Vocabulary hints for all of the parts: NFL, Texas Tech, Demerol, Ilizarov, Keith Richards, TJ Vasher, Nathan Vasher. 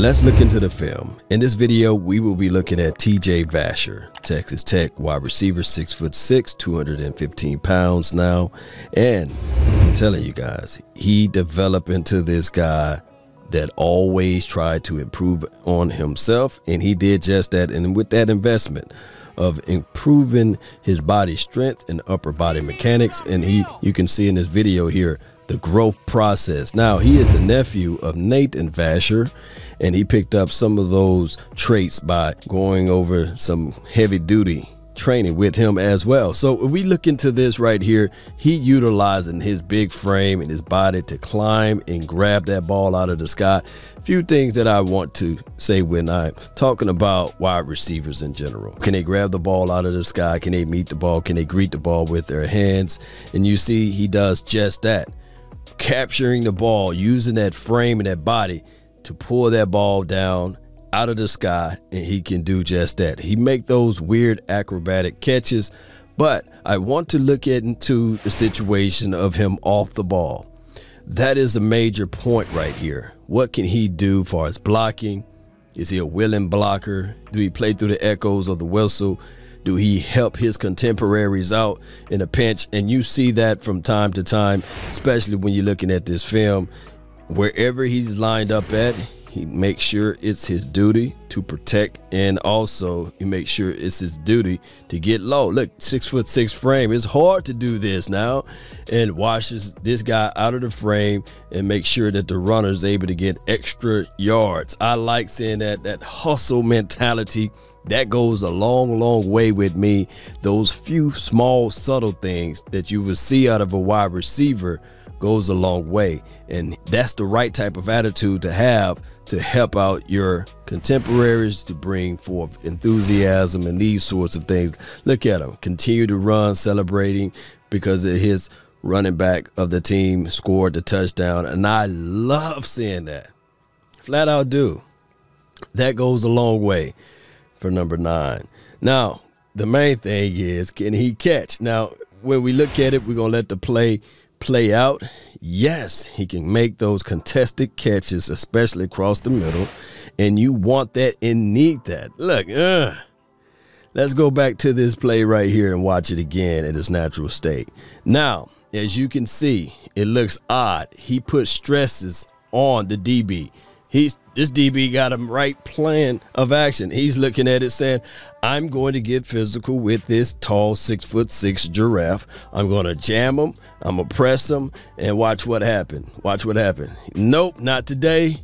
Let's look into the film. In this video, we will be looking at TJ Vasher, Texas Tech wide receiver, 6'6", 215 pounds now. And I'm telling you guys, he developed into this guy that always tried to improve on himself. And he did just that. And with that investment of improving his body strength and upper body mechanics, and you can see in this video here, the growth process. Now, he is the nephew of Nathan Vasher, and he picked up some of those traits by going over some heavy duty training with him as well. So if we look into this right here, he utilizing his big frame and his body to climb and grab that ball out of the sky. A few things that I want to say when I'm talking about wide receivers in general. Can they grab the ball out of the sky? Can they meet the ball? Can they greet the ball with their hands? And you see, he does just that. Capturing the ball, using that frame and that body to pull that ball down out of the sky, and he can do just that. He make those weird acrobatic catches. But I want to look into the situation of him off the ball. That is a major point right here. What can he do as far as blocking? Is he a willing blocker? Do he play through the echoes of the whistle? Do he help his contemporaries out in a pinch? And you see that from time to time, especially when you're looking at this film. Wherever he's lined up at, he makes sure it's his duty to protect, and also he makes sure it's his duty to get low. Look, 6'6" frame. It's hard to do this now, and washes this guy out of the frame and make sure that the runner is able to get extra yards. I like seeing that hustle mentality. That goes a long way with me. Those few small subtle things that you will see out of a wide receiver goes a long way, and that's the right type of attitude to have to help out your contemporaries, to bring forth enthusiasm and these sorts of things. Look at him continue to run, celebrating because of his running back of the team scored the touchdown, and I love seeing that. Flat out do. That goes a long way for number 9. Now, the main thing is, can he catch? Now, when we look at it, we're going to let the play out. Yes, he can make those contested catches, especially across the middle, and you want that and need that. Look, let's go back to this play right here and watch it again in its natural state. Now, as you can see, it looks odd. He put stresses on the DB. This DB got a right plan of action. He's looking at it saying, I'm going to get physical with this tall 6'6" giraffe. I'm going to jam him. I'm going to press him, and watch what happened. Watch what happened. Nope, not today.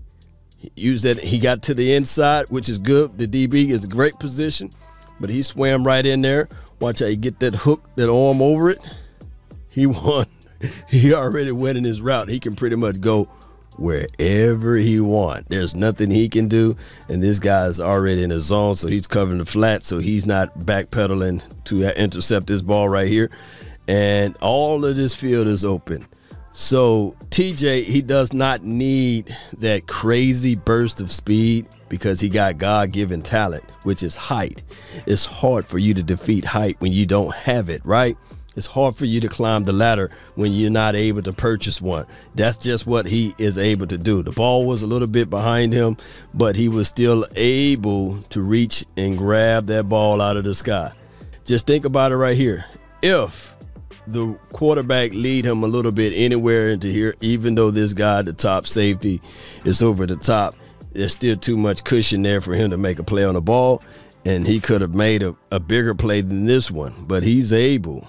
He used that. He got to the inside, which is good. The DB is a great position, but he swam right in there. Watch how he get that hook, that arm over it. He won. He already went in his route. He can pretty much go wherever he wants. There's nothing he can do, and this guy is already in his zone, so he's covering the flat, so he's not backpedaling to intercept this ball right here, and all of this field is open. So TJ, he does not need that crazy burst of speed because he got God-given talent, which is height. It's hard for you to defeat height when you don't have it, right? It's hard for you to climb the ladder when you're not able to purchase one. That's just what he is able to do. The ball was a little bit behind him, but he was still able to reach and grab that ball out of the sky. Just think about it right here. If the quarterback lead him a little bit anywhere into here, even though this guy, the top safety, is over the top, there's still too much cushion there for him to make a play on the ball, and he could have made a bigger play than this one, but he's able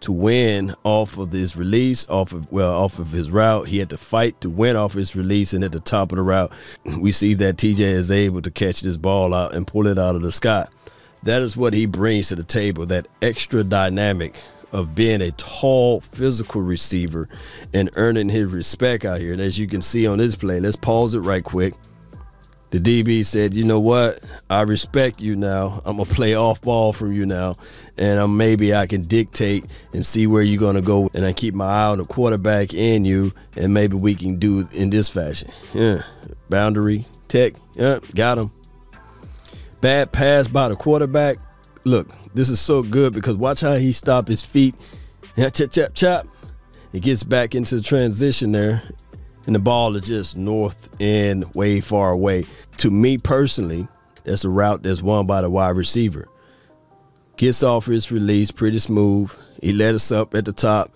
to win off of this release, off of his route. He had to fight to win off his release, and at the top of the route, we see that TJ is able to catch this ball out and pull it out of the sky. That is what he brings to the table, that extra dynamic of being a tall, physical receiver and earning his respect out here. And as you can see on this play, let's pause it right quick. The DB said, you know what? I respect you now. I'm going to play off ball from you now, and maybe I can dictate and see where you're going to go, and I keep my eye on the quarterback and you, and maybe we can do in this fashion. Yeah, boundary, tech, yeah, got him. Bad pass by the quarterback. Look, this is so good because watch how he stopped his feet. Chop, chop, chop. He gets back into the transition there. and the ball is just north and way far away. To me personally, that's a route that's won by the wide receiver. Gets off his release pretty smooth. He let us up at the top.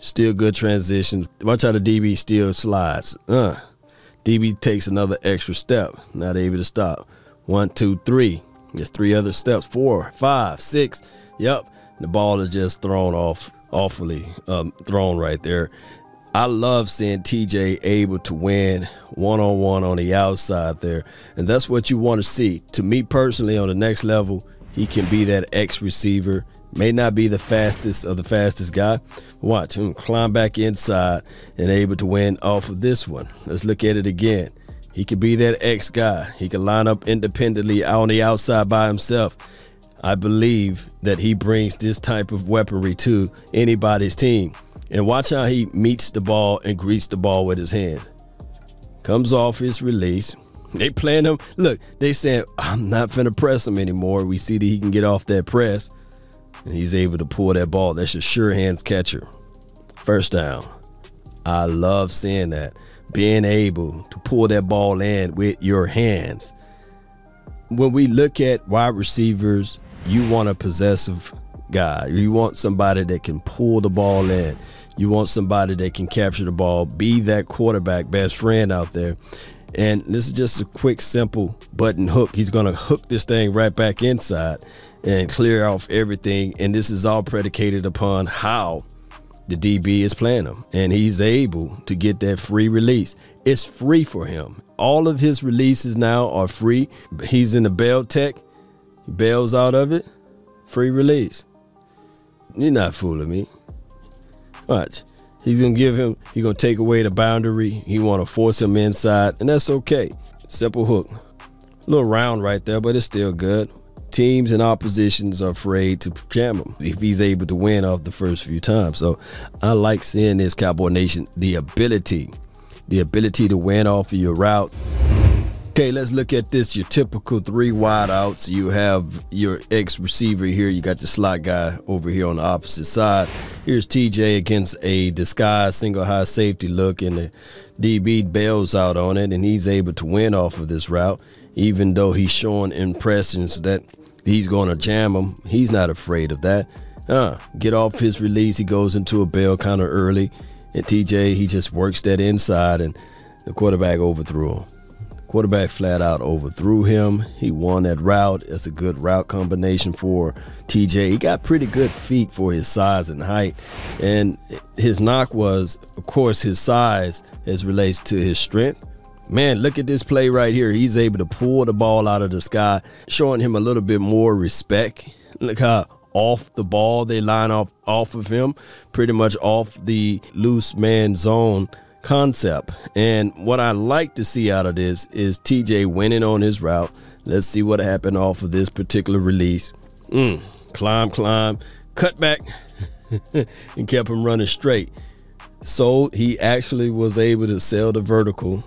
Still good transition. Watch how the DB still slides. DB takes another extra step. Not able to stop. 1, 2, 3. There's 3 other steps. 4, 5, 6. Yep. The ball is just thrown off, awfully thrown right there. I love seeing TJ able to win one-on-one on the outside there. And that's what you want to see. To me personally, on the next level, he can be that X receiver. May not be the fastest or the fastest guy. Watch him climb back inside and able to win off of this one. Let's look at it again. He could be that X guy. He can line up independently on the outside by himself. I believe that he brings this type of weaponry to anybody's team. And watch how he meets the ball and greets the ball with his hand. Comes off his release. They playing him. Look, they saying, I'm not finna press him anymore. We see that he can get off that press. And he's able to pull that ball. That's your sure hands catcher. First down. I love seeing that. Being able to pull that ball in with your hands. When we look at wide receivers, you want a possessive guy. You want somebody that can pull the ball in. You want somebody that can capture the ball, be that quarterback best friend out there. And this is just a quick, simple button hook. He's going to hook this thing right back inside and clear off everything. And this is all predicated upon how the DB is playing him. And he's able to get that free release. It's free for him. All of his releases now are free. He's in the bail tech. He bails out of it. Free release. You're not fooling me. Watch. He's going to give him, he's going to take away the boundary. He want to force him inside, and that's okay. Simple hook. A little round right there, but it's still good. Teams and oppositions are afraid to jam him if he's able to win off the first few times. So I like seeing this, Cowboy Nation, the ability to win off of your route. Okay, let's look at this. Your typical 3 wide outs. You have your X receiver here. You got the slot guy over here on the opposite side. Here's TJ against a disguised single high safety look, and the DB bails out on it, and he's able to win off of this route. Even though he's showing impressions that he's going to jam him, he's not afraid of that. Get off his release. He goes into a bail kind of early, and TJ, he just works that inside, and the quarterback overthrew him. Quarterback flat out overthrew him. He won that route. That's a good route combination for TJ. He got pretty good feet for his size and height. And his knock was, of course, his size as relates to his strength. Man, look at this play right here. He's able to pull the ball out of the sky, showing him a little bit more respect. Look how off the ball they line off of him, pretty much off the loose man zone concept. And what I like to see out of this is TJ winning on his route. Let's see what happened off of this particular release. Climb, cut back, and kept him running straight. So he actually was able to sell the vertical,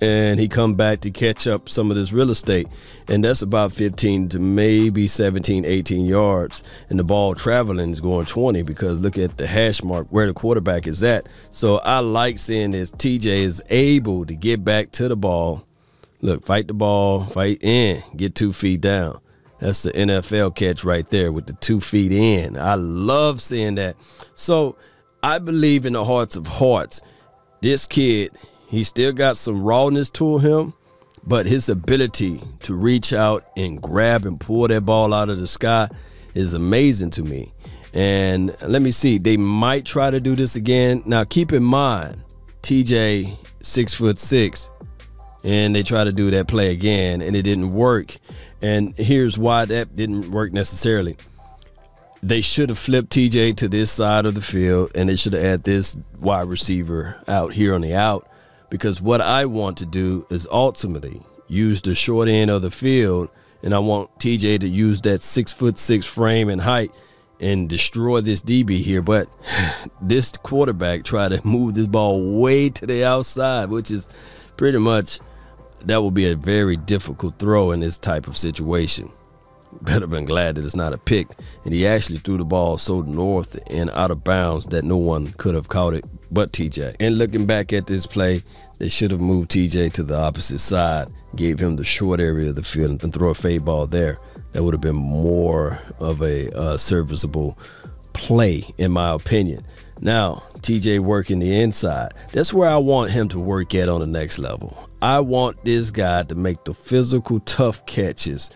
and he come back to catch up some of this real estate. And that's about 15 to maybe 17, 18 yards. And the ball traveling is going 20, because look at the hash mark where the quarterback is at. So I like seeing this. TJ is able to get back to the ball. Look, fight the ball, fight in, get 2 feet down. That's the NFL catch right there with the 2 feet in. I love seeing that. So I believe in the hearts of hearts, this kid, he still got some rawness to him, but his ability to reach out and grab and pull that ball out of the sky is amazing to me. And let me see, they might try to do this again. Now, keep in mind, TJ, 6'6", and they try to do that play again, and it didn't work. And here's why that didn't work necessarily. They should have flipped TJ to this side of the field, and they should have had this wide receiver out here on the out. Because what I want to do is ultimately use the short end of the field, and I want TJ to use that 6'6" frame and height and destroy this DB here. But this quarterback tried to move this ball way to the outside, which is pretty much, that will be a very difficult throw in this type of situation. Better been glad that it's not a pick. And he actually threw the ball so north and out of bounds that no one could have caught it but TJ. And looking back at this play, they should have moved TJ to the opposite side, gave him the short area of the field and throw a fade ball there. That would have been more of a serviceable play, in my opinion. Now, TJ working the inside. That's where I want him to work at on the next level. I want this guy to make the physical, tough catches,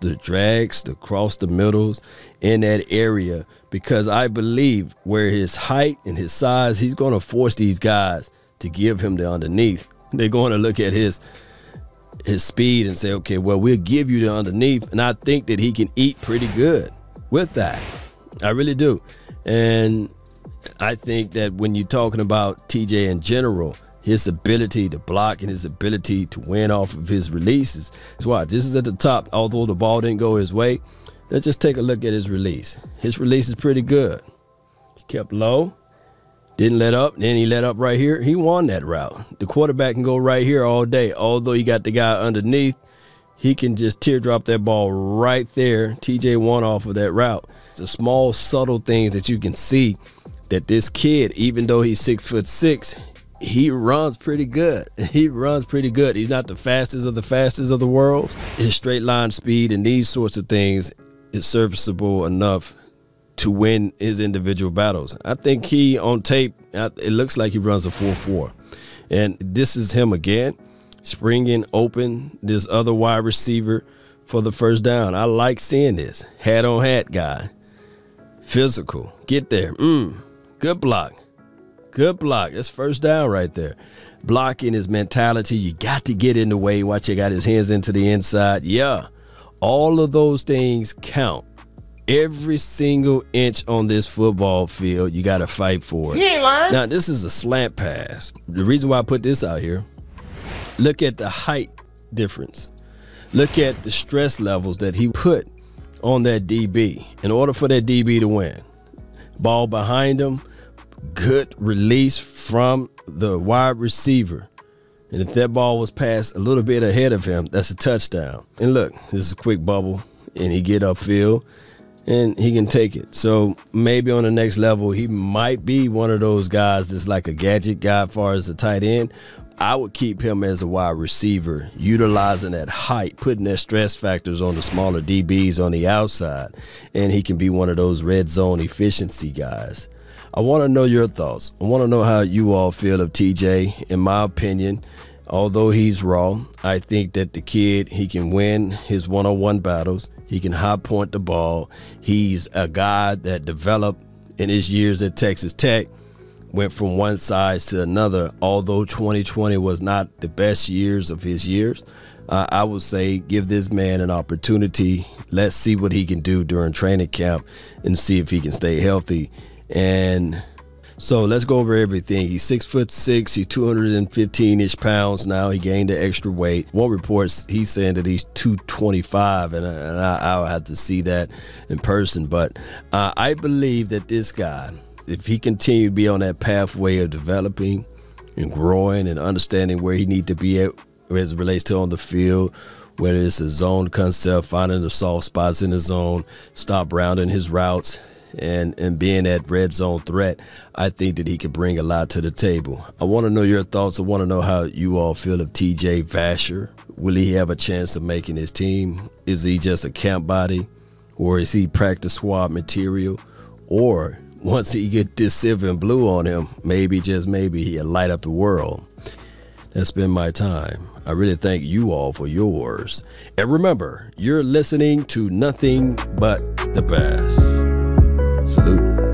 the drags, the cross the middles in that area, because I believe where his height and his size, he's going to force these guys to give him the underneath. They're going to look at his speed and say, okay, well, we'll give you the underneath. And I think that he can eat pretty good with that. I really do. And I think that when you're talking about TJ in general, his ability to block and his ability to win off of his releases. That's why this is at the top. Although the ball didn't go his way, let's just take a look at his release. His release is pretty good. He kept low, didn't let up, then he let up right here. He won that route. The quarterback can go right here all day. Although you got the guy underneath, he can just teardrop that ball right there. TJ won off of that route. It's the small, subtle things that you can see that this kid, even though he's 6'6", he runs pretty good. He runs pretty good. He's not the fastest of the world. His straight line speed and these sorts of things is serviceable enough to win his individual battles. I think he, on tape, it looks like he runs a 4.4. And this is him again, springing open this other wide receiver for the first down. I like seeing this. Hat on hat guy. Physical. Get there. Good block. Good block. That's first down right there. Blocking his mentality. You got to get in the way. Watch, he got his hands into the inside. Yeah. All of those things count. Every single inch on this football field, you got to fight for it. You ain't lying. Now, this is a slant pass. The reason why I put this out here, look at the height difference. Look at the stress levels that he put on that DB in order for that DB to win. Ball behind him. Good release from the wide receiver. And if that ball was passed a little bit ahead of him, that's a touchdown. And look, this is a quick bubble, and he get upfield, and he can take it. So maybe on the next level, he might be one of those guys that's like a gadget guy as far as the tight end. I would keep him as a wide receiver, utilizing that height, putting that stress factors on the smaller DBs on the outside, and he can be one of those red zone efficiency guys. I want to know your thoughts. I want to know how you all feel of TJ. In my opinion, although he's raw, I think that the kid, he can win his one-on-one battles. He can high point the ball. He's a guy that developed in his years at Texas Tech, went from one size to another. Although 2020 was not the best years of his years, I would say give this man an opportunity. Let's see what he can do during training camp and see if he can stay healthy. And so let's go over everything. He's 6'6", he's 215-ish pounds now. He gained the extra weight. One report, he's saying that he's 225, and I'll have to see that in person. But I believe that this guy, if he continue to be on that pathway of developing and growing and understanding where he need to be at as it relates to on the field, whether it's a zone concept, finding the soft spots in the zone, stop rounding his routes, and being that red zone threat, I think that he could bring a lot to the table. I want to know your thoughts. I want to know how you all feel of TJ Vasher. Will he have a chance of making his team? Is he just a camp body, or is he practice squad material? Or once he get this silver and blue on him, maybe, just maybe, he'll light up the world. That's been my time. I really thank you all for yours. And remember, you're listening to nothing but the best. Salute.